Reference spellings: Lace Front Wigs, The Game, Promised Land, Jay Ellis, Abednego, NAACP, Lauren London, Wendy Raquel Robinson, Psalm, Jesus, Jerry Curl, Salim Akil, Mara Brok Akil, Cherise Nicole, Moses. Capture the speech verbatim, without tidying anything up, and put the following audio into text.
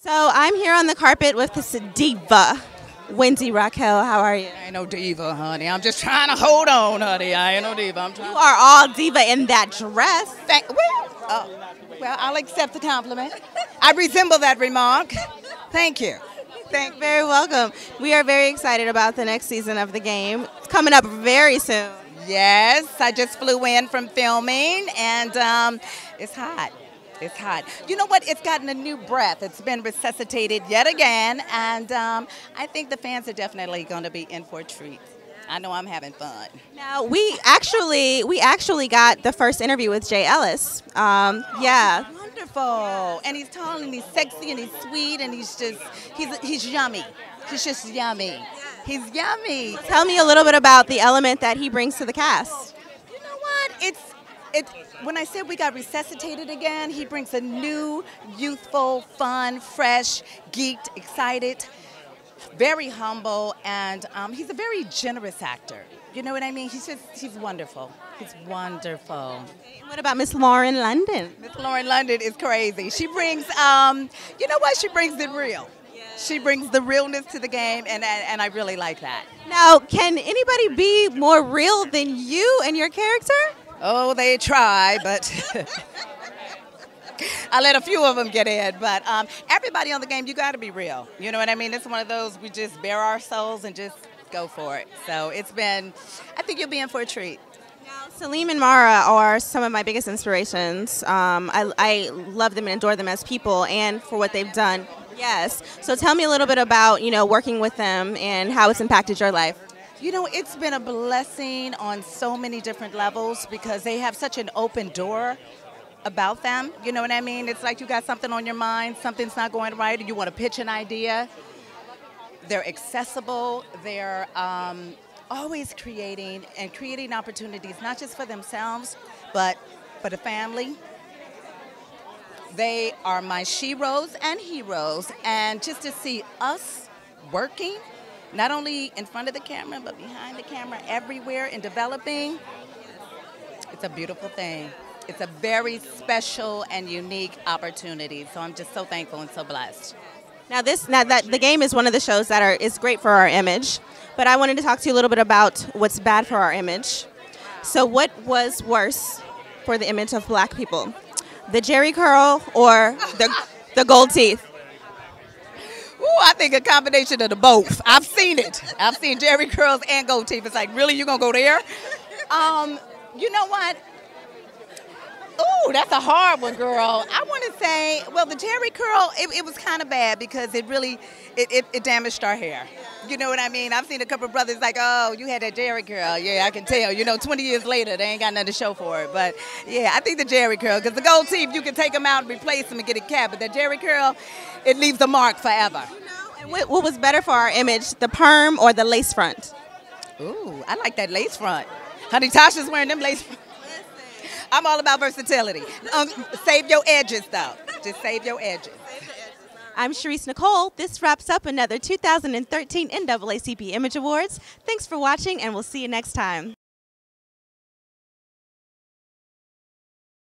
So I'm here on the carpet with this diva, Wendy Raquel. How are you? I ain't no diva, honey. I'm just trying to hold on, honey. I ain't no diva. I'm trying. You are all diva in that dress. Thank well, oh, well, I'll accept the compliment. I resemble that remark. Thank you. Thank you. Very welcome. We are very excited about the next season of The Game. It's coming up very soon. Yes, I just flew in from filming, and um, it's hot. It's hot. You know what? It's gotten a new breath. It's been resuscitated yet again, and um, I think the fans are definitely going to be in for a treat. I know I'm having fun. Now, we actually we actually got the first interview with Jay Ellis. Um, yeah. Oh, wonderful. And he's tall, and he's sexy, and he's sweet, and he's just, he's, he's yummy. He's just yummy. He's yummy. Tell me a little bit about the element that he brings to the cast. You know what? It's It, when I said we got resuscitated again, he brings a new, youthful, fun, fresh, geeked, excited, very humble, and um, he's a very generous actor. You know what I mean? He's just, he's wonderful. He's wonderful. What about Miss Lauren London? Miss Lauren London is crazy. She brings, um, you know what? She brings the real. She brings the realness to the game, and, and, and I really like that. Now, can anybody be more real than you and your character? Oh, they try, but I let a few of them get in. But um, everybody on The Game, you got to be real. You know what I mean? It's one of those we just bare our souls and just go for it. So it's been, I think you'll be in for a treat. Now, Salim and Mara are some of my biggest inspirations. Um, I, I love them and adore them as people and for what they've done. Yes. So tell me a little bit about, you know, working with them and how it's impacted your life. You know, it's been a blessing on so many different levels because they have such an open door about them. You know what I mean? It's like you got something on your mind, something's not going right, you want to pitch an idea. They're accessible. They're um, always creating and creating opportunities, not just for themselves, but for the family. They are my sheroes and heroes. And just to see us working, not only in front of the camera, but behind the camera, everywhere, and developing. It's a beautiful thing. It's a very special and unique opportunity. So I'm just so thankful and so blessed. Now, this, now that The Game is one of the shows that are is great for our image, but I wanted to talk to you a little bit about what's bad for our image. So what was worse for the image of black people? The Jerry Curl or the, the gold teeth? Ooh, I think a combination of the both. I've seen it. I've seen Jerry Curls and gold teeth. It's like, really, you gonna go there? Um, you know what? Ooh, that's a hard one, girl. I want to say, well, the Jerry Curl, it, it was kind of bad because it really, it, it, it damaged our hair. You know what I mean? I've seen a couple of brothers like, oh, you had that Jerry Curl. Yeah, I can tell. You know, twenty years later, they ain't got nothing to show for it. But, yeah, I think the Jerry Curl, because the gold teeth, you can take them out and replace them and get a cap. But that Jerry Curl, it leaves a mark forever. You know, and what, what was better for our image, the perm or the lace front? Ooh, I like that lace front. Honey, Tasha's wearing them lace front. I'm all about versatility. Um, save your edges, though. Just save your edges. I'm Cherise Nicole. This wraps up another two thousand thirteen N double A C P Image Awards. Thanks for watching, and we'll see you next time.